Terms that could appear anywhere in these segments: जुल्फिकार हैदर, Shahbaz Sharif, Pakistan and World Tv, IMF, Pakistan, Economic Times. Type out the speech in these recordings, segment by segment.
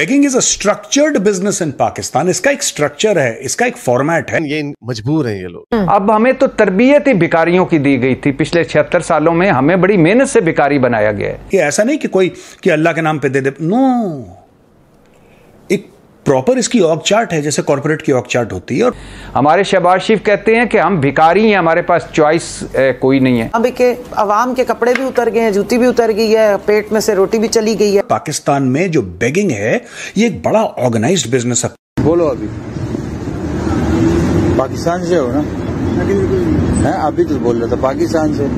Begging is a structured business in Pakistan. इसका एक structure है, इसका एक फॉर्मेट है, ये मजबूर हैं ये लोग। अब हमें तो तरबियत ही भिखारियों की दी गई थी पिछले 76 सालों में, हमें बड़ी मेहनत से भिखारी बनाया गया है। ये ऐसा नहीं कि कोई कि अल्लाह के नाम पे दे दे, नो, एक प्रॉपर इसकी ऑग चार्ट है, जैसे कॉर्पोरेट की ऑग चार्ट होती है। और हमारे शहबाज शरीफ कहते हैं कि हम भिखारी हैं, हमारे पास चॉइस कोई नहीं है। अब के अवाम के कपड़े भी उतर गए हैं, जूती भी उतर गई है, पेट में से रोटी भी चली गई है। पाकिस्तान में जो बेगिंग है ये एक बड़ा ऑर्गेनाइज्ड बिजनेस है। बोलो अभी पाकिस्तान से हो ना, अभी तो बोल रहे थे पाकिस्तान से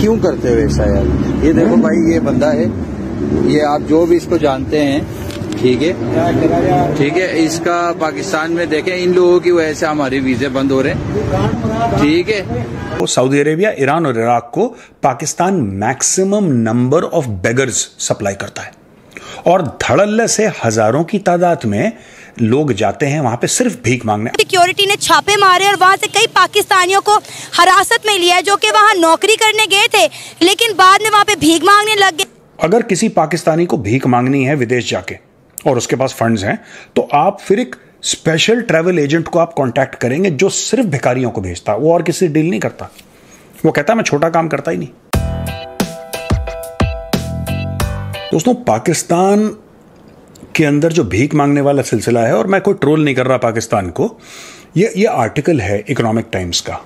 क्यों करते हुए ऐसा यार। ये देखो भाई, ये बंदा है, ये आप जो भी इसको जानते हैं, ठीक है ठीक है, इसका पाकिस्तान में देखें, इन लोगों की वजह से हमारे वीजे बंद हो रहे हैं। ठीक है, तो सऊदी अरेबिया, ईरान और इराक को Pakistan maximum number of beggars supply करता है और धड़ल्ले से हजारों की तादाद में लोग जाते हैं वहाँ पे सिर्फ भीख मांगने। सिक्योरिटी ने छापे मारे और वहाँ से कई पाकिस्तानियों को हिरासत में लिया जो कि वहाँ नौकरी करने गए थे, लेकिन बाद में वहाँ पे भीख मांगने लग गए। अगर किसी पाकिस्तानी को भीख मांगनी है विदेश जाके और उसके पास फंड्स हैं, तो आप फिर एक स्पेशल ट्रैवल एजेंट को आप कांटेक्ट करेंगे जो सिर्फ भिखारियों को भेजता है, वो और किसी डील नहीं करता। वो कहता है मैं छोटा काम करता ही नहीं। दोस्तों, पाकिस्तान के अंदर जो भीख मांगने वाला सिलसिला है, और मैं कोई ट्रोल नहीं कर रहा पाकिस्तान को, ये आर्टिकल है इकोनॉमिक टाइम्स का,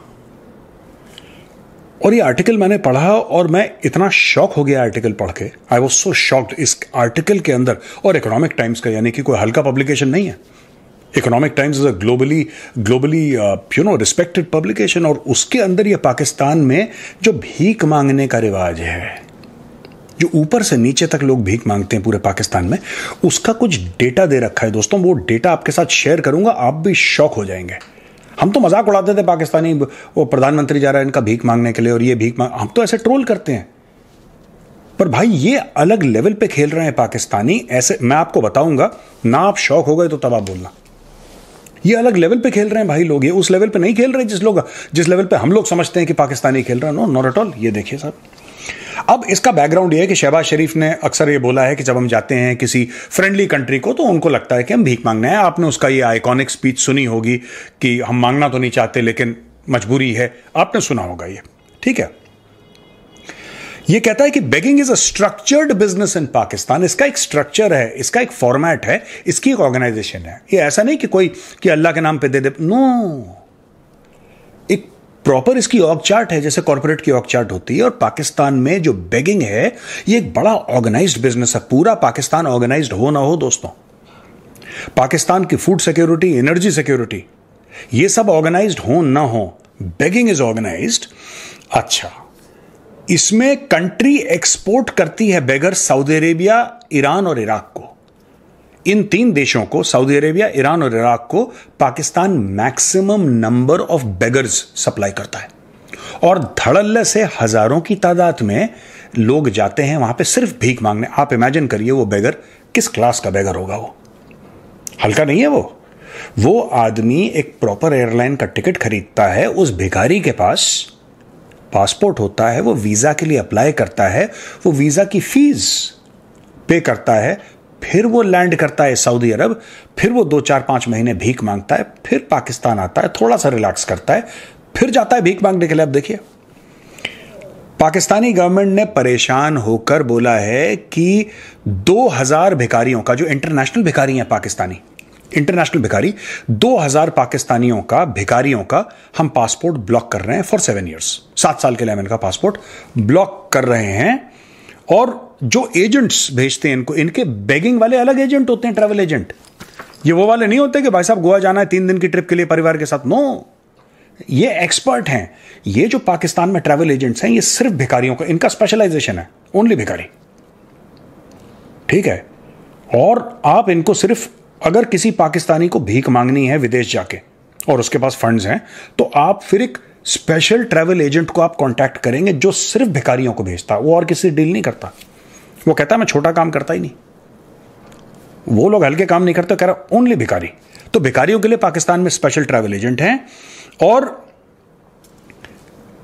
और ये आर्टिकल मैंने पढ़ा और मैं इतना शॉक हो गया आर्टिकल पढ़ के। आई वॉज सो शॉक्ड इस आर्टिकल के अंदर। और इकोनॉमिक टाइम्स का, यानी कि कोई हल्का पब्लिकेशन नहीं है, economic times is a globally you know respected publication, और उसके अंदर ये पाकिस्तान में जो भीख मांगने का रिवाज है, जो ऊपर से नीचे तक लोग भीख मांगते हैं पूरे पाकिस्तान में, उसका कुछ डेटा दे रखा है। दोस्तों, वो डेटा आपके साथ शेयर करूंगा, आप भी शॉक हो जाएंगे। हम तो मजाक उड़ाते थे पाकिस्तानी, वो प्रधानमंत्री जा रहा है इनका भीख मांगने के लिए और ये भीख मांग, हम तो ऐसे ट्रोल करते हैं, पर भाई ये अलग लेवल पे खेल रहे हैं पाकिस्तानी। ऐसे मैं आपको बताऊंगा ना, आप शौक हो गए तो तब आप बोलना। ये अलग लेवल पे खेल रहे हैं भाई लोग, ये उस लेवल पे नहीं खेल रहे जिस लेवल पे हम लोग समझते हैं कि पाकिस्तानी खेल रहे हैं। No, not at all. ये देखिए साहब, अब इसका बैकग्राउंड ये है कि शहबाज शरीफ ने अक्सर ये बोला है कि जब हम जाते हैं किसी फ्रेंडली कंट्री को तो उनको लगता है कि हम भीख मांगने हैं। आपने उसका ये आइकॉनिक स्पीच सुनी होगी कि हम मांगना तो नहीं चाहते लेकिन मजबूरी है, आपने सुना होगा ये, ठीक है। ये कहता है कि begging is a structured business in Pakistan. इसका एक स्ट्रक्चर है, इसका एक फॉर्मेट है, इसकी एक ऑर्गेनाइजेशन है। ये ऐसा नहीं कि कोई कि अल्लाह के नाम पर दे दे, नो, एक प्रॉपर इसकी ऑग चार्ट है, जैसे कॉर्पोरेट की ऑग चार्ट होती है। और पाकिस्तान में जो बेगिंग है ये एक बड़ा ऑर्गेनाइज्ड बिजनेस है। पूरा पाकिस्तान ऑर्गेनाइज्ड हो ना हो, दोस्तों, पाकिस्तान की फूड सिक्योरिटी, एनर्जी सिक्योरिटी, ये सब ऑर्गेनाइज्ड हो ना हो, बेगिंग इज ऑर्गेनाइज्ड। अच्छा, इसमें कंट्री एक्सपोर्ट करती है बेगर सऊदी अरेबिया, ईरान और इराक को। इन तीन देशों को, सऊदी अरेबिया, ईरान और इराक को, Pakistan maximum number of beggars supply करता है और धड़ल्ले से हजारों की तादाद में लोग जाते हैं वहां पे सिर्फ भीख मांगने। आप इमेजिन करिए वो बेगर किस क्लास का बेगर होगा। वो हल्का नहीं है, वो आदमी एक प्रॉपर एयरलाइन का टिकट खरीदता है, उस भिखारी के पास पासपोर्ट होता है, वो वीजा के लिए अप्लाई करता है, वो वीजा की फीस पे करता है, फिर वो लैंड करता है सऊदी अरब, फिर वो 2-4-5 महीने भीख मांगता है, फिर पाकिस्तान आता है, थोड़ा सा रिलैक्स करता है, फिर जाता है भीख मांगने के लिए। अब देखिए, पाकिस्तानी गवर्नमेंट ने परेशान होकर बोला है कि 2000 भिखारियों का, जो इंटरनेशनल भिखारी हैं पाकिस्तानी, इंटरनेशनल भिखारी 2000 पाकिस्तानियों का, भिखारियों का हम पासपोर्ट ब्लॉक कर रहे हैं फॉर 7 ईयर्स, 7 साल के लिए हम इनका पासपोर्ट ब्लॉक कर रहे हैं। और जो एजेंट्स भेजते हैं इनको, इनके बेगिंग वाले अलग एजेंट होते हैं, ट्रैवल एजेंट। ये वो वाले नहीं होते कि भाई साहब गोवा जाना है 3 दिन की ट्रिप के लिए परिवार के साथ, नो, ये एक्सपर्ट हैं। ये जो पाकिस्तान में ट्रैवल एजेंट्स हैं ये सिर्फ भिखारियों का, इनका स्पेशलाइजेशन है, ओनली भिखारी, ठीक है। और आप इनको सिर्फ, अगर किसी पाकिस्तानी को भीख मांगनी है विदेश जाके और उसके पास फंड्स हैं, तो आप फिर एक स्पेशल ट्रैवल एजेंट को आप कांटेक्ट करेंगे जो सिर्फ भिखारियों को भेजता है, वो और किसी डील नहीं करता। वो कहता है मैं छोटा काम करता ही नहीं, वो लोग हल्के काम नहीं करते, कह रहा ओनली भिखारी। तो भिखारियों के लिए पाकिस्तान में स्पेशल ट्रैवल एजेंट हैं, और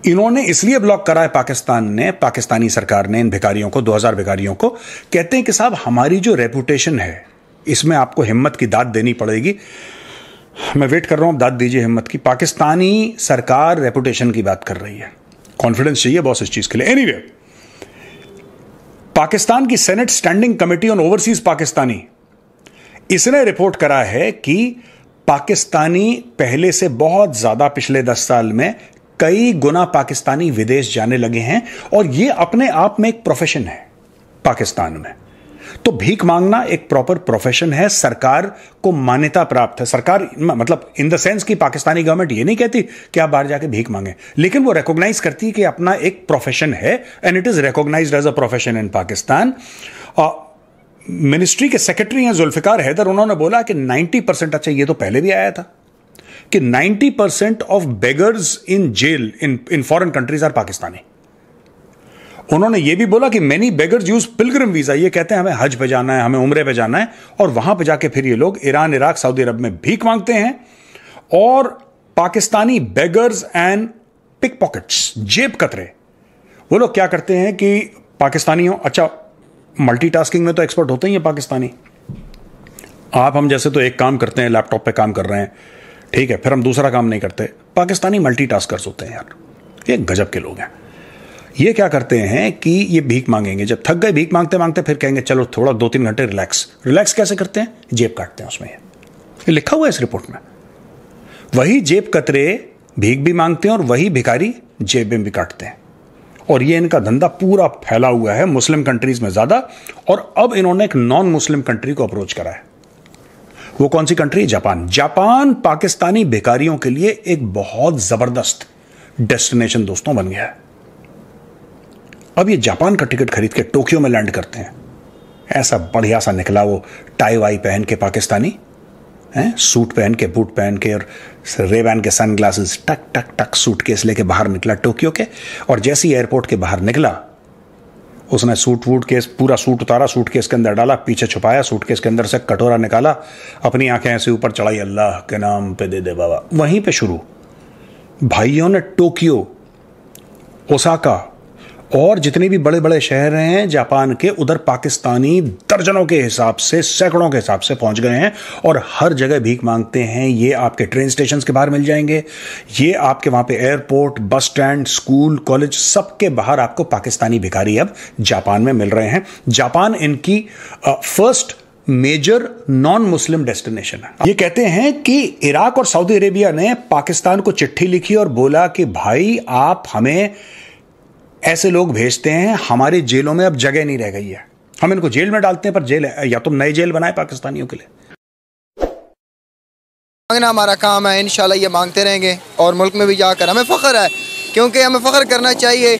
इन्होंने इसलिए ब्लॉक करा है पाकिस्तान ने, पाकिस्तानी सरकार ने इन भिखारियों को, 2000 भिखारियों को। कहते हैं कि साहब हमारी जो रेपुटेशन है, इसमें आपको हिम्मत की दाद देनी पड़ेगी। मैं वेट कर रहा हूँ, आप दाद दीजिए हिम्मत की। पाकिस्तानी सरकार रेपुटेशन की बात कर रही है, कॉन्फिडेंस चाहिए बॉस इस चीज़ के लिए। एनीवे, पाकिस्तान की senate standing committee on overseas Pakistani, इसने रिपोर्ट करा है कि पाकिस्तानी पहले से बहुत ज़्यादा पिछले 10 साल में कई गुना पाकिस्तानी विदेश जाने लगे हैं, और ये अपने आप में एक प्रोफेशन है पाकिस्तान में। तो भीख मांगना एक प्रॉपर प्रोफेशन है, सरकार को मान्यता प्राप्त है। सरकार मतलब इन द सेंस कि पाकिस्तानी गवर्नमेंट ये नहीं कहती कि आप बाहर जाके भीख मांगे, लेकिन वो रिकॉग्नाइज करती है कि अपना एक प्रोफेशन है, and it is recognised as a profession in Pakistan. Ministry के सेक्रेटरी हैं जुल्फिकार हैदर, उन्होंने बोला कि 90%, अच्छा ये तो पहले भी आया था कि 90% of beggars in jail in foreign countries are Pakistani. उन्होंने ये भी बोला कि many beggars use pilgrim visa, ये कहते हैं हमें हज पे जाना है, हमें उम्रे पे जाना है, और वहां पे जाके फिर ये लोग ईरान, इराक, सऊदी अरब में भीख मांगते हैं। और Pakistani beggars and pickpockets, जेब कतरे, वो लोग क्या करते हैं कि पाकिस्तानियों, अच्छा मल्टीटास्किंग में तो एक्सपर्ट होते ही हैं पाकिस्तानी। आप हम जैसे तो एक काम करते हैं, लैपटॉप पे काम कर रहे हैं, ठीक है, फिर हम दूसरा काम नहीं करते। पाकिस्तानी मल्टीटास्कर्स होते हैं यार, ये गजब के लोग हैं। ये क्या करते हैं कि ये भीख मांगेंगे, जब थक गए भीख मांगते मांगते, फिर कहेंगे चलो थोड़ा 2-3 घंटे रिलैक्स कैसे करते हैं, जेब काटते हैं। उसमें ये लिखा हुआ है इस रिपोर्ट में, वही जेब कतरे भीख भी मांगते हैं और वही भिखारी जेबें भी काटते हैं, और ये इनका धंधा पूरा फैला हुआ है मुस्लिम कंट्रीज में ज़्यादा। और अब इन्होंने एक नॉन मुस्लिम कंट्री को अप्रोच करा है, वो कौन सी कंट्री, जापान। जापान पाकिस्तानी भिखारियों के लिए एक बहुत ज़बरदस्त डेस्टिनेशन दोस्तों बन गया है। अब ये जापान का टिकट खरीद के टोक्यो में लैंड करते हैं, ऐसा बढ़िया सा निकला वो टाई वाई पहन के पाकिस्तानी, हैं, सूट पहन के, बूट पहन के, और रेबैन के सनग्लासेस, टक टक टक सूटकेस लेके बाहर निकला टोक्यो के। और जैसे ही एयरपोर्ट के बाहर निकला, उसने सूट वूट केस, पूरा सूट उतारा, सूटकेस के अंदर डाला, पीछे छुपाया, सूटकेस के अंदर से कटोरा निकाला, अपनी आंखें ऐसे ऊपर चढ़ाई, अल्लाह के नाम पे दे दे बाबा। वहीं पे शुरू, भाइयों ने टोक्यो, ओसाका और जितने भी बड़े बड़े शहर हैं जापान के, उधर पाकिस्तानी दर्जनों के हिसाब से, सैकड़ों के हिसाब से पहुंच गए हैं, और हर जगह भीख मांगते हैं। ये आपके ट्रेन स्टेशन के बाहर मिल जाएंगे, ये आपके वहाँ पे airport, bus stand, school, college, सबके बाहर आपको पाकिस्तानी भिखारी अब जापान में मिल रहे हैं। जापान इनकी first major non Muslim destination है। ये कहते हैं कि इराक और सऊदी अरेबिया ने पाकिस्तान को चिट्ठी लिखी और बोला कि भाई आप हमें ऐसे लोग भेजते हैं, हमारी जेलों में अब जगह नहीं रह गई है, हम इनको जेल में डालते हैं, पर जेल है, या तुम नए जेल बनाए पाकिस्तानियों के लिए। मांगना हमारा काम है, इंशाल्लाह ये मांगते रहेंगे, और मुल्क में भी जाकर हमें फख्र है, क्योंकि हमें फख्र करना चाहिए।